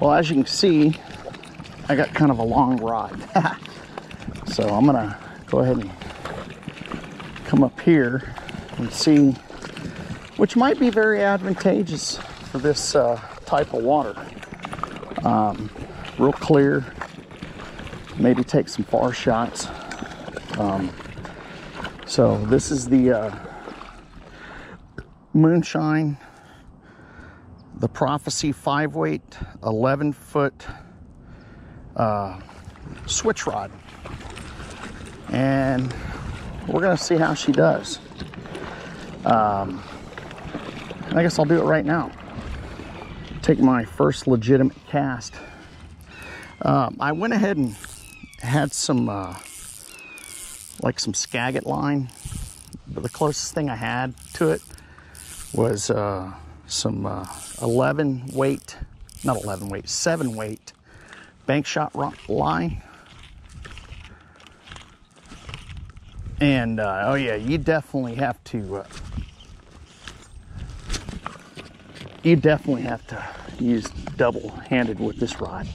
Well, as you can see, I got kind of a long rod. So I'm gonna go ahead and come up here and see, which might be very advantageous for this type of water. Real clear, maybe take some far shots. So this is the Moonshine, the Prophecy 5wt 11-foot switch rod, and we're gonna see how she does. I guess I'll do it right now, take my first legitimate cast. I went ahead and had some like some Skagit line, but the closest thing I had to it was some 7 weight bank shot rock line. And oh yeah, you definitely have to use double-handed with this rod.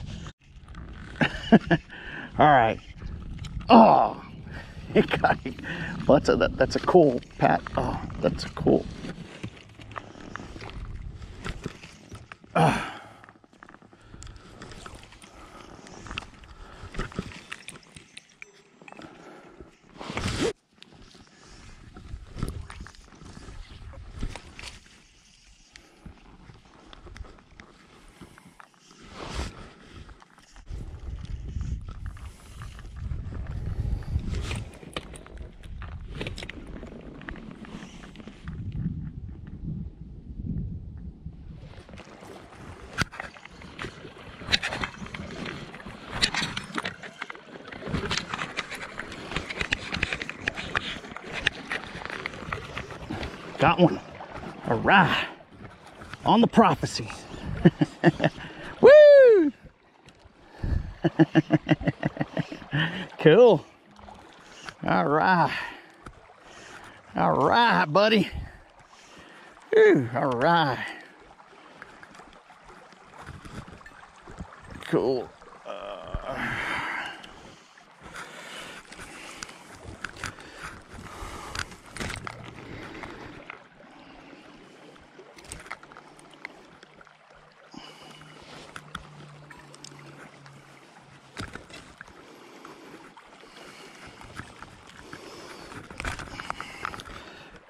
All right. Oh, you got it. Well, that's a cool pat. Oh, that's a cool. Got one. All right. On the Prophecy. Woo! Cool. All right. All right, buddy. Woo, all right. Cool.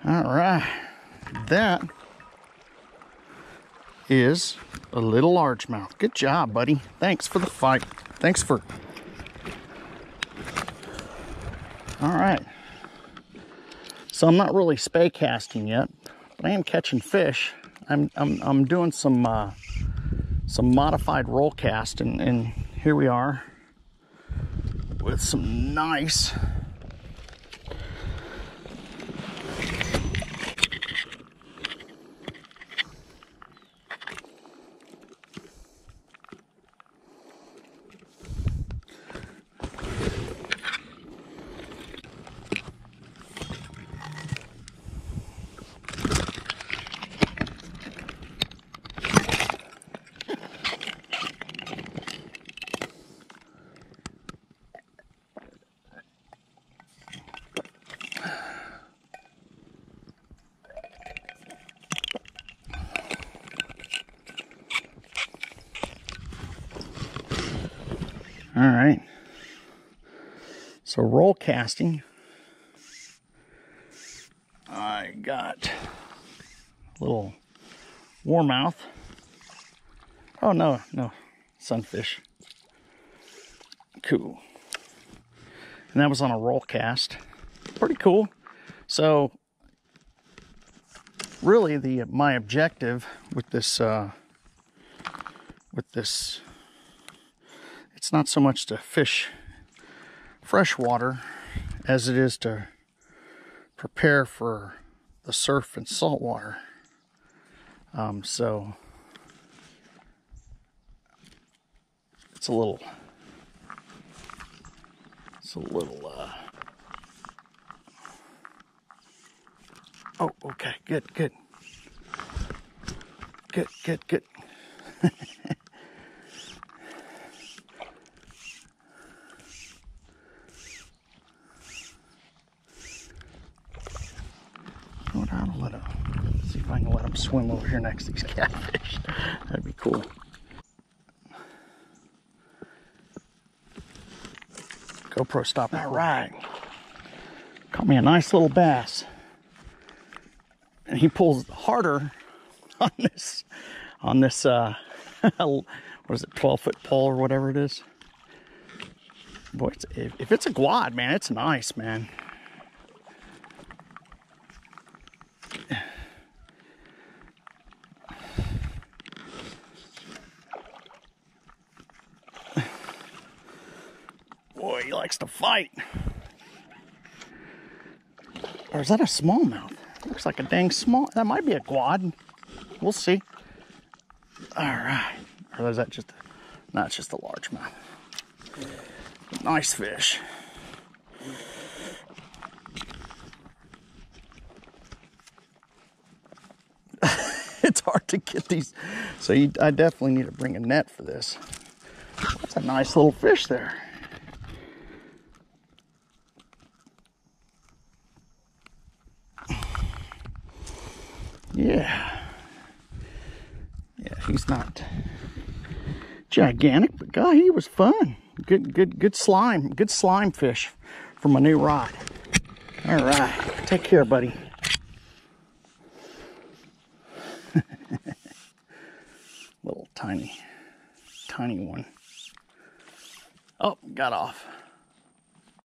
All right, that is a little largemouth. Good job, buddy. Thanks for the fight. Thanks for... All right. So I'm not really spay casting yet, but I am catching fish. I'm doing some modified roll cast, and here we are with some nice... All right, so roll casting, I got a little warmouth. Oh, no, sunfish. Cool. And that was on a roll cast. Pretty cool. So really my objective with this, it's not so much to fish fresh water as it is to prepare for the surf and salt water. So it's a little oh, okay, good. swim over here next to these catfish. That'd be cool. GoPro stopped. All right. Caught me a nice little bass. And he pulls harder on this, what is it, 12-foot pole or whatever it is. Boy, it's, if it's a quad, man, it's nice, man. Boy, he likes to fight. Or is that a smallmouth? Looks like a dang small. That might be a quad. We'll see. All right. Or is that just? No, it's just a largemouth. Nice fish. It's hard to get these. So I definitely need to bring a net for this. That's a nice little fish there. Yeah. Yeah, he's not gigantic, but God, he was fun. Good slime. Good slime fish for my new rod. All right. Take care, buddy. Little tiny one. Oh, got off.